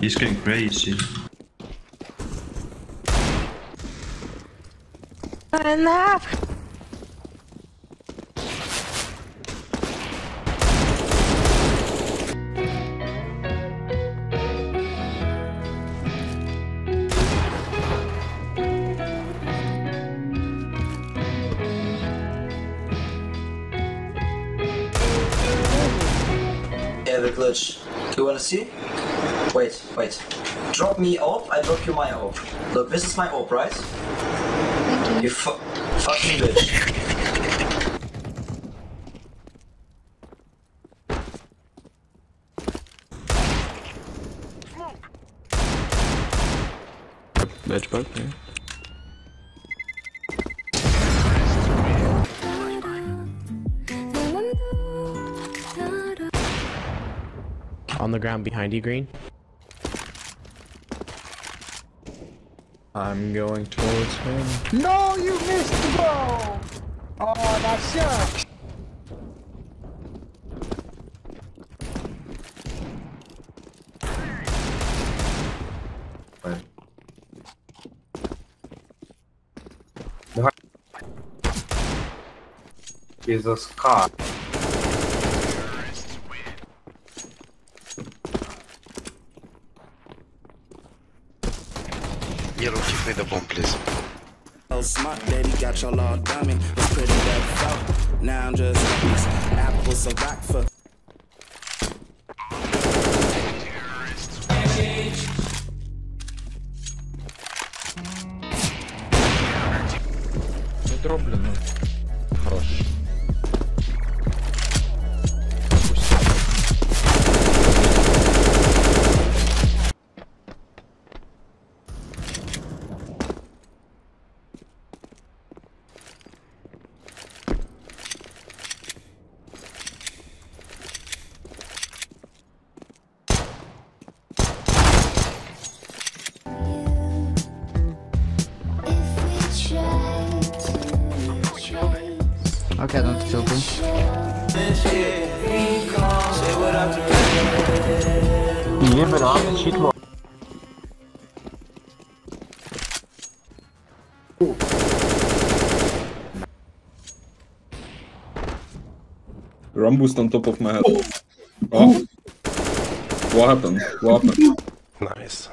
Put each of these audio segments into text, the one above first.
He's going crazy. Enough! The glitch. Do you wanna see? Wait, wait. Drop me orb, I drop you my orb. Look, this is my orb, right? Thank you. You fucking bitch. Bitch bug me. On the ground behind you, green. I'm going towards him. No, you missed the ball! Oh, that sucks! Jesus God. Yellow, give me the bomb, please. Oh, smart lady, got your law dummy. Was pretty bad fuck. Now I'm just peace. Apples are rock for. Terrorists. Недроблено. Хорош. Okay, I don't feel good. Rumbus on top of my head. Oh. What happened? What happened? Nice.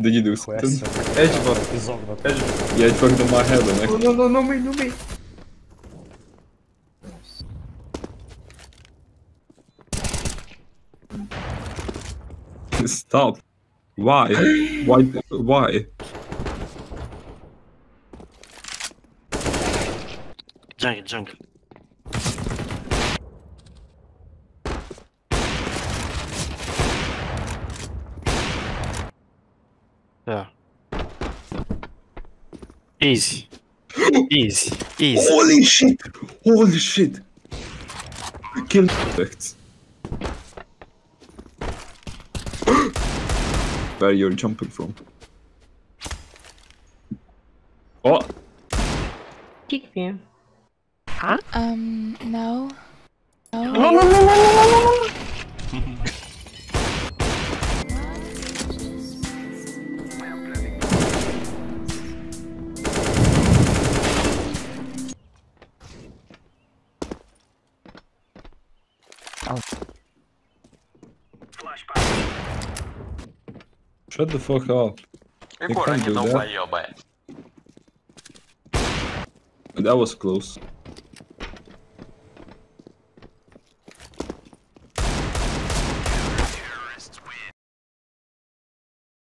Did you do something? Yeah, it fucked on my head. No, me. Stop. Why? Why? Jungle. Yeah. Easy. Holy shit. Kill effects. Where you're jumping from? Oh! Kick me. Huh? No. No. Shut the fuck up. You can't do that. That was close.